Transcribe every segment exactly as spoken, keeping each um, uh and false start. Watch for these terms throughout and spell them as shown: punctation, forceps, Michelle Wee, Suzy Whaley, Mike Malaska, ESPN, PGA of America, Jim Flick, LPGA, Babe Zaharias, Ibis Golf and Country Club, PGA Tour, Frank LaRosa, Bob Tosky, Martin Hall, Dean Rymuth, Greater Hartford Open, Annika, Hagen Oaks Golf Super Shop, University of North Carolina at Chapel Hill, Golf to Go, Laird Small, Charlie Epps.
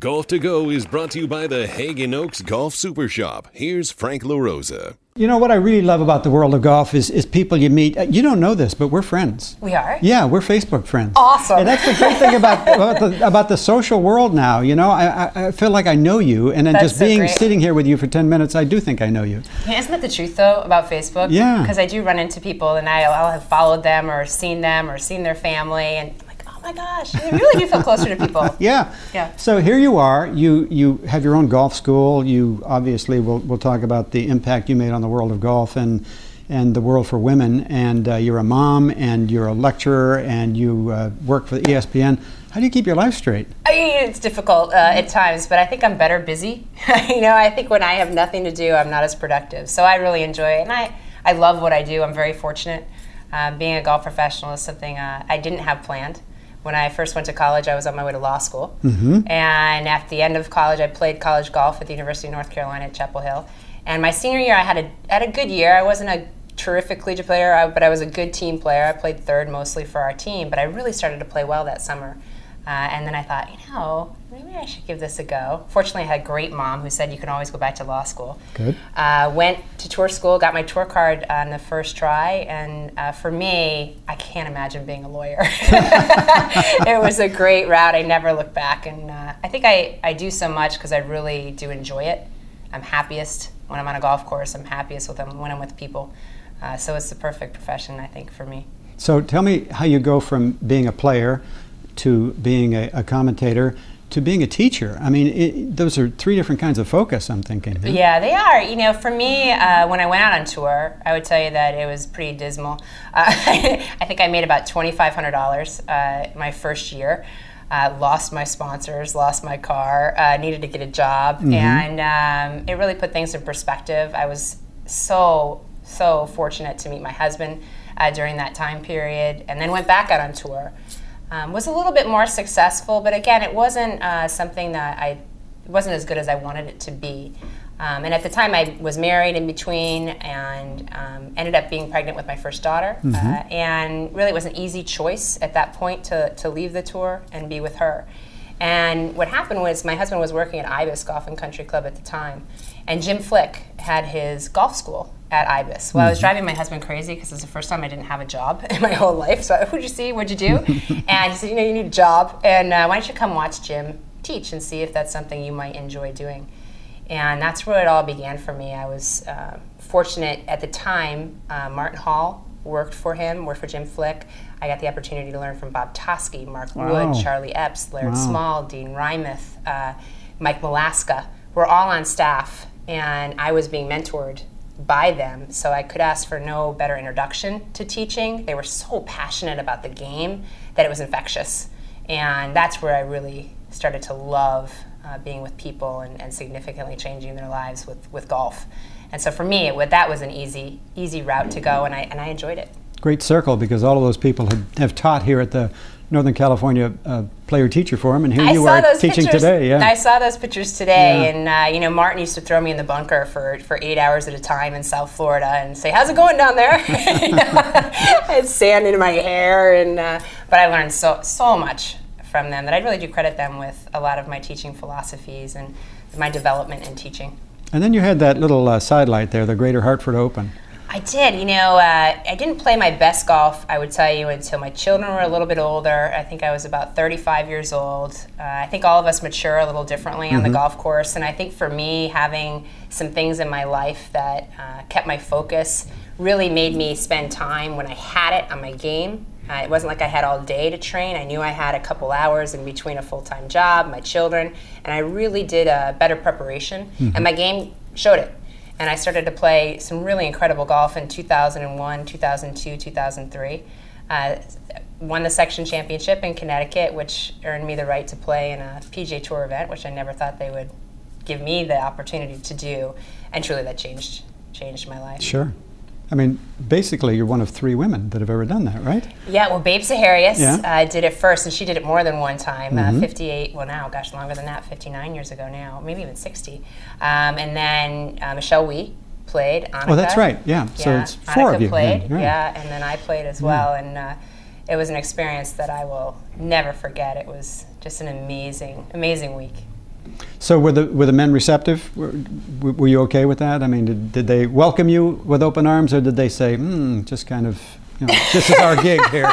Golf to Go is brought to you by the Hagen Oaks Golf Super Shop. Here's Frank LaRosa. You know what I really love about the world of golf is, is people you meet. You don't know this, but we're friends. We are? Yeah, we're Facebook friends. Awesome. And that's the great thing about about, the, about the social world now. You know, I, I feel like I know you, and then that's just so being great. Sitting here with you for ten minutes, I do think I know you. Yeah, isn't that the truth, though, about Facebook? Yeah. Because I do run into people, and I'll, I'll have followed them or seen them or seen their family, and oh my gosh, I really do feel closer to people. Yeah. Yeah. So here you are, you you have your own golf school. You obviously will we'll talk about the impact you made on the world of golf and and the world for women, and uh, you're a mom and you're a lecturer and you uh, work for E S P N. How do you keep your life straight? I mean, it's difficult uh, at times, but I think I'm better busy. You know, I think when I have nothing to do, I'm not as productive. So I really enjoy it, and I, I love what I do. I'm very fortunate. Um, being a golf professional is something uh, I didn't have planned. When I first went to college, I was on my way to law school. Mm-hmm. And at the end of college, I played college golf at the University of North Carolina at Chapel Hill. And my senior year, I had a, had a good year. I wasn't a terrific collegiate player, but I was a good team player. I played third mostly for our team, but I really started to play well that summer. Uh, and then I thought, you know, maybe I should give this a go. Fortunately, I had a great mom who said you can always go back to law school. Good. Uh, went to tour school, got my tour card on the first try, and uh, for me, I can't imagine being a lawyer. It was a great route. I never looked back, and uh, I think I, I do so much because I really do enjoy it. I'm happiest when I'm on a golf course. I'm happiest with them when I'm with people. Uh, so it's the perfect profession, I think, for me. So tell me how you go from being a player to being a, a commentator, to being a teacher. I mean, it, those are three different kinds of focus, I'm thinking. Huh? Yeah, they are. You know, for me, uh, when I went out on tour, I would tell you that it was pretty dismal. Uh, I think I made about twenty-five hundred dollars uh, my first year. Uh, lost my sponsors, lost my car, uh, needed to get a job, mm-hmm. and um, it really put things in perspective. I was so, so fortunate to meet my husband uh, during that time period, and then went back out on tour. Um, was a little bit more successful, but again, it wasn't uh, something that I it wasn't as good as I wanted it to be. Um, and at the time, I was married in between, and um, ended up being pregnant with my first daughter. Mm-hmm. uh, and really, it was an easy choice at that point to to leave the tour and be with her. And what happened was my husband was working at Ibis Golf and Country Club at the time, and Jim Flick had his golf school at Ibis. Well, I was driving my husband crazy because it was the first time I didn't have a job in my whole life. So, who'd you see? What'd you do? And he said, you know, you need a job. And uh, why don't you come watch Jim teach and see if that's something you might enjoy doing? And that's where it all began for me. I was uh, fortunate at the time. Uh, Martin Hall worked for him, worked for Jim Flick. I got the opportunity to learn from Bob Tosky, Mark wow. Wood, Charlie Epps, Laird wow. Small, Dean Rymuth, uh, Mike Malaska. We're all on staff, and I was being mentored by them, so I could ask for no better introduction to teaching. They were so passionate about the game that it was infectious, and that's where I really started to love uh, being with people and, and significantly changing their lives with, with golf. And so for me, it, that was an easy easy route to go, and I, and I enjoyed it. Great circle, because all of those people have, have taught here at the Northern California uh, Player Teacher Forum, and here I you are teaching pictures today. Yeah. I saw those pictures today, yeah. and uh, you know, Martin used to throw me in the bunker for, for eight hours at a time in South Florida and say, how's it going down there? I had sand in my hair, and uh, but I learned so, so much from them that I really do credit them with a lot of my teaching philosophies and my development in teaching. And then you had that little uh, sidelight there, the Greater Hartford Open. I did. You know, uh, I didn't play my best golf, I would tell you, until my children were a little bit older. I think I was about thirty-five years old. Uh, I think all of us mature a little differently mm-hmm. on the golf course, and I think for me, having some things in my life that uh, kept my focus really made me spend time when I had it on my game. Uh, it wasn't like I had all day to train. I knew I had a couple hours in between a full-time job, my children, and I really did a better preparation, mm-hmm. and my game showed it. And I started to play some really incredible golf in two thousand one, two thousand two, two thousand three. Uh, won the section championship in Connecticut, which earned me the right to play in a P G A Tour event, which I never thought they would give me the opportunity to do. And truly, that changed changed my life. Sure. I mean, basically, you're one of three women that have ever done that, right? Yeah, well, Babe Zaharias yeah. uh, did it first, and she did it more than one time, mm-hmm. uh, fifty-eight, well now, gosh, longer than that, fifty-nine years ago now, maybe even sixty. Um, and then uh, Michelle Wee played, Annika. Oh, that's right, yeah, yeah. So it's four Annika of you. Played, then, right. Yeah, and then I played as well, yeah. and uh, it was an experience that I will never forget. It was just an amazing, amazing week. So were the were the men receptive? Were, were you okay with that? I mean, did, did they welcome you with open arms, or did they say, hmm, just kind of, you know, this is our gig here?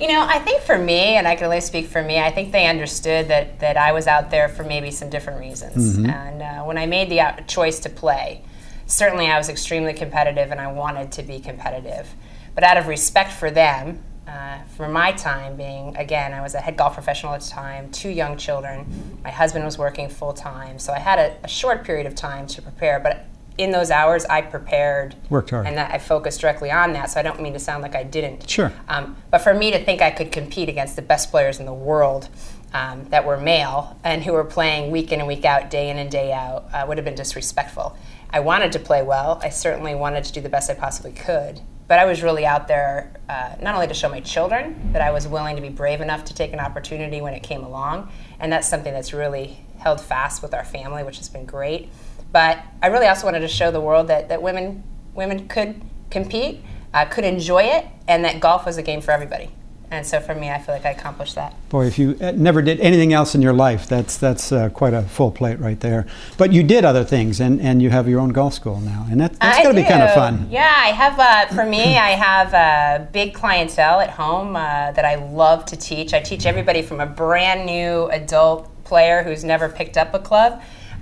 You know, I think for me, and I can only speak for me, I think they understood that, that I was out there for maybe some different reasons. Mm-hmm. And uh, when I made the choice to play, certainly I was extremely competitive and I wanted to be competitive. But out of respect for them, Uh, for my time being, again, I was a head golf professional at the time, two young children. My husband was working full-time, so I had a, a short period of time to prepare. But in those hours, I prepared. Worked hard. And that I focused directly on that, so I don't mean to sound like I didn't. Sure. Um, but for me to think I could compete against the best players in the world um, that were male and who were playing week in and week out, day in and day out, uh, would have been disrespectful. I wanted to play well. I certainly wanted to do the best I possibly could. But I was really out there uh, not only to show my children that I was willing to be brave enough to take an opportunity when it came along, and that's something that's really held fast with our family, which has been great. But I really also wanted to show the world that, that women women could compete, uh, could enjoy it, and that golf was a game for everybody. And so for me, I feel like I accomplished that. Boy, if you never did anything else in your life, that's that's uh, quite a full plate right there. But you did other things, and, and you have your own golf school now, and that, that's going to be kind of fun. Yeah, I have. Uh, for me, I have a big clientele at home uh, that I love to teach. I teach everybody from a brand new adult player who's never picked up a club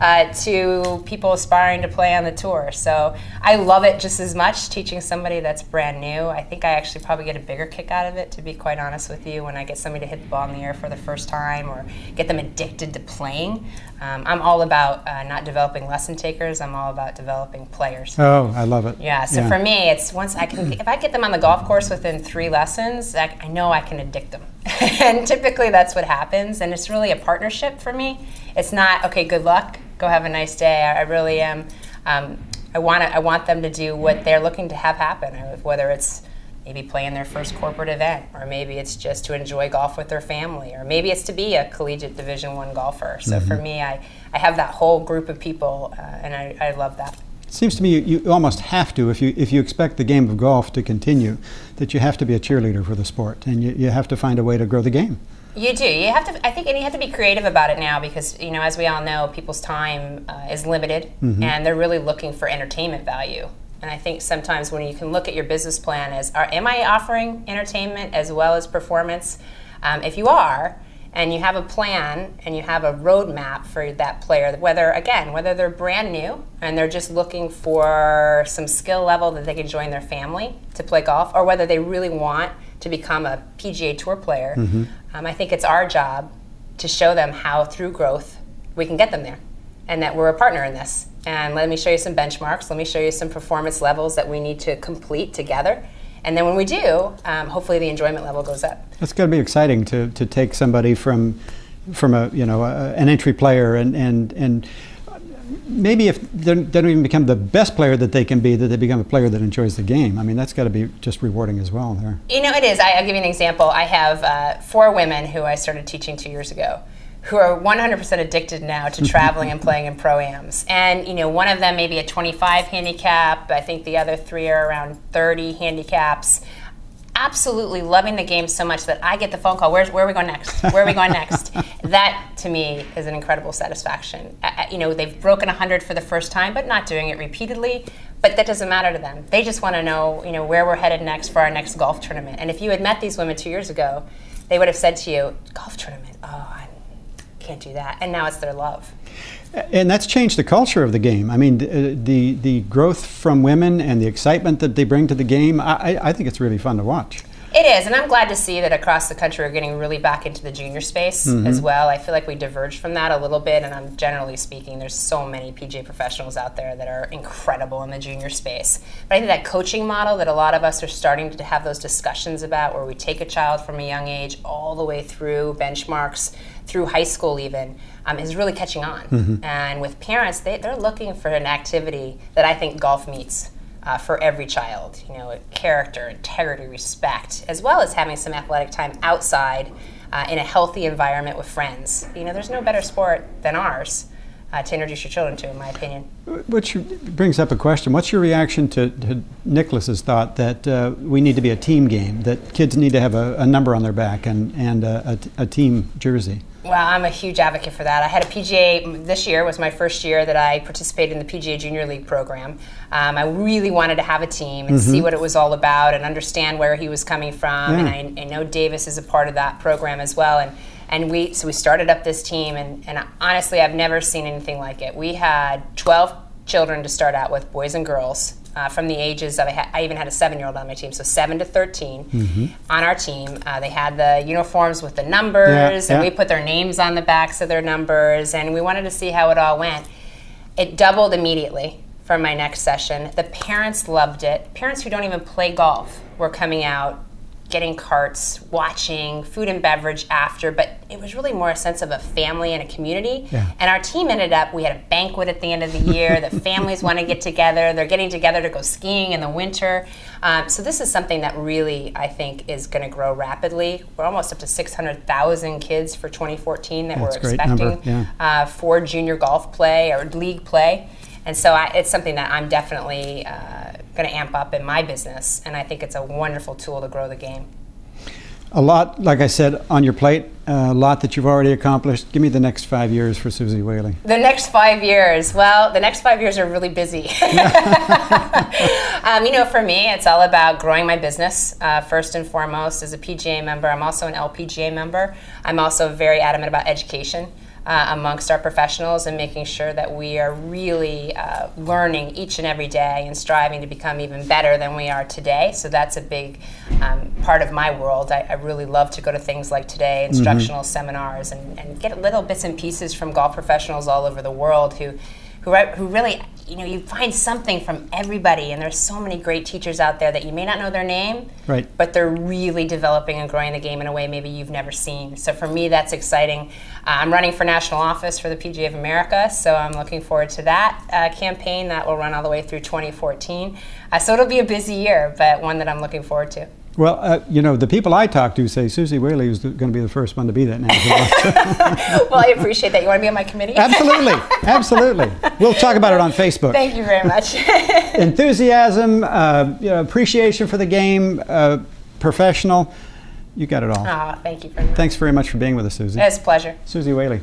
uh, to people aspiring to play on the tour. So I love it just as much, teaching somebody that's brand new. I think I actually probably get a bigger kick out of it, to be quite honest with you, when I get somebody to hit the ball in the air for the first time or get them addicted to playing. Um, I'm all about uh, not developing lesson takers. I'm all about developing players. Oh, I love it. Yeah, so yeah. For me, it's once I can, if I get them on the golf course within three lessons, I, I know I can addict them. And typically that's what happens, and it's really a partnership for me. It's not, okay, good luck, go have a nice day. I, I really am, um, I want to, I want them to do what they're looking to have happen, whether it's maybe playing their first corporate event, or maybe it's just to enjoy golf with their family, or maybe it's to be a collegiate Division One golfer. So mm-hmm. for me, I, I have that whole group of people, uh, and I, I love that. It seems to me you, you almost have to, if you if you expect the game of golf to continue, that you have to be a cheerleader for the sport, and you, you have to find a way to grow the game. You do. You have to, I think, and you have to be creative about it now because, you know, as we all know, people's time uh, is limited, mm-hmm. and they're really looking for entertainment value. And I think sometimes when you can look at your business plan as, are, am I offering entertainment as well as performance? Um, if you are, and you have a plan and you have a roadmap for that player, whether, again, whether they're brand new and they're just looking for some skill level that they can join their family to play golf, or whether they really want to become a P G A Tour player, mm-hmm. um, I think it's our job to show them how, through growth, we can get them there, and that we're a partner in this. And let me show you some benchmarks. Let me show you some performance levels that we need to complete together. And then when we do, um, hopefully the enjoyment level goes up. It's going to be exciting to, to take somebody from from a you know a, an entry player and and and maybe if they don't even become the best player that they can be, that they become a player that enjoys the game. I mean, that's got to be just rewarding as well. There. You know, it is. I, I'll give you an example. I have uh, four women who I started teaching two years ago, who are one hundred percent addicted now to traveling and playing in pro-ams. And, you know, one of them may be a twenty-five handicap. I think the other three are around thirty handicaps. Absolutely loving the game so much that I get the phone call, Where's, where are we going next? Where are we going next? That, to me, is an incredible satisfaction. Uh, you know, they've broken one hundred for the first time, but not doing it repeatedly. But that doesn't matter to them. They just want to know, you know, where we're headed next for our next golf tournament. And if you had met these women two years ago, they would have said to you, golf tournament, oh, I'm can't do that. And now it's their love. And that's changed the culture of the game. I mean, the the, the growth from women and the excitement that they bring to the game, I, I think it's really fun to watch. It is, and I'm glad to see that across the country we're getting really back into the junior space mm-hmm. as well. I feel like we diverged from that a little bit, and I'm generally speaking, there's so many P G A professionals out there that are incredible in the junior space. But I think that coaching model that a lot of us are starting to have those discussions about, where we take a child from a young age all the way through benchmarks, through high school even, um, is really catching on. Mm-hmm. And with parents, they, they're looking for an activity that I think golf meets uh, for every child. You know, character, integrity, respect, as well as having some athletic time outside uh, in a healthy environment with friends. You know, there's no better sport than ours. uh, to introduce your children to, in my opinion. Which brings up a question. What's your reaction to, to Nicholas's thought that uh, we need to be a team game, that kids need to have a, a number on their back and, and a, a, a team jersey? Well, I'm a huge advocate for that. I had a P G A, this year was my first year that I participated in the P G A Junior League program. Um, I really wanted to have a team and mm-hmm. see what it was all about and understand where he was coming from. Yeah. And I, I know Davis is a part of that program as well. And, and we so we started up this team, and, and honestly, I've never seen anything like it. We had twelve children to start out with, boys and girls. Uh, from the ages of, I, ha I even had a seven-year-old on my team, so seven to thirteen mm-hmm. on our team. Uh, they had the uniforms with the numbers, yeah, and yeah. we put their names on the backs of their numbers, and we wanted to see how it all went. It doubled immediately for my next session. The parents loved it. Parents who don't even play golf were coming out, getting carts, watching, food and beverage after, but it was really more a sense of a family and a community. Yeah. And our team ended up, we had a banquet at the end of the year, the families want to get together, they're getting together to go skiing in the winter. Um, so this is something that really, I think, is going to grow rapidly. We're almost up to six hundred thousand kids for twenty fourteen that That's we're expecting yeah. uh, for junior golf play or league play. And so I, it's something that I'm definitely uh, going to amp up in my business, and I think it's a wonderful tool to grow the game. A lot, like I said, on your plate, a lot that you've already accomplished. Give me the next five years for Suzy Whaley. The next five years. Well, the next five years are really busy. um, you know, for me, it's all about growing my business, uh, first and foremost. As a P G A member, I'm also an L P G A member. I'm also very adamant about education. Uh, amongst our professionals and making sure that we are really uh, learning each and every day and striving to become even better than we are today. So that's a big um, part of my world. I, I really love to go to things like today, instructional mm-hmm. seminars, and, and get little bits and pieces from golf professionals all over the world who, who, who really, you know, you find something from everybody, and there's so many great teachers out there that you may not know their name, right. but they're really developing and growing the game in a way maybe you've never seen. So for me, that's exciting. Uh, I'm running for national office for the P G A of America, so I'm looking forward to that uh, campaign that will run all the way through twenty fourteen. Uh, so it'll be a busy year, but one that I'm looking forward to. Well, uh, you know, the people I talk to say Suzy Whaley is going to be the first one to be that national. Well, I appreciate that. You want to be on my committee? Absolutely. Absolutely. We'll talk about it on Facebook. Thank you very much. Enthusiasm, uh, you know, appreciation for the game, uh, professional. You got it all. Oh, thank you very much. Thanks very much for being with us, Suzy. It's a pleasure. Suzy Whaley.